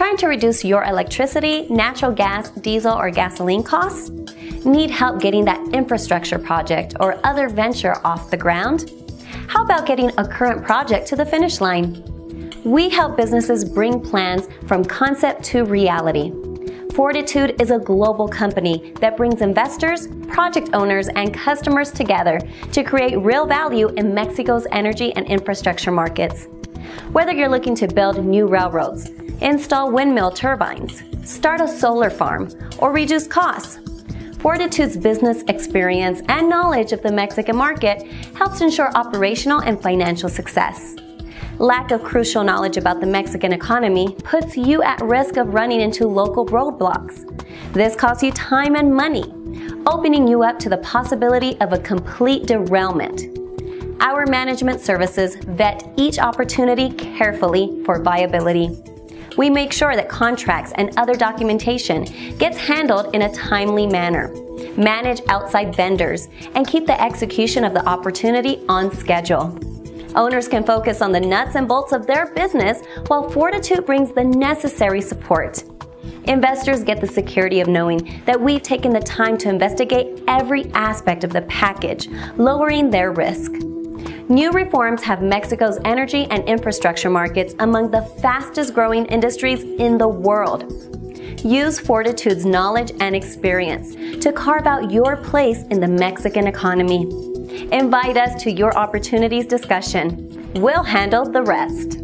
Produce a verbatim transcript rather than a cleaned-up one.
Trying to reduce your electricity, natural gas, diesel, or gasoline costs? Need help getting that infrastructure project or other venture off the ground? How about getting a current project to the finish line? We help businesses bring plans from concept to reality. Fortitude is a global company that brings investors, project owners, and customers together to create real value in Mexico's energy and infrastructure markets. Whether you're looking to build new railroads, install windmill turbines, start a solar farm, or reduce costs, Fortitude's business experience and knowledge of the Mexican market helps ensure operational and financial success. Lack of crucial knowledge about the Mexican economy puts you at risk of running into local roadblocks. This costs you time and money, opening you up to the possibility of a complete derailment. Our management services vet each opportunity carefully for viability. We make sure that contracts and other documentation gets handled in a timely manner, manage outside vendors, and keep the execution of the opportunity on schedule. Owners can focus on the nuts and bolts of their business while Fortitude brings the necessary support. Investors get the security of knowing that we've taken the time to investigate every aspect of the package, lowering their risk. New reforms have Mexico's energy and infrastructure markets among the fastest growing industries in the world. Use Fortitude's knowledge and experience to carve out your place in the Mexican economy. Invite us to your opportunities discussion. We'll handle the rest.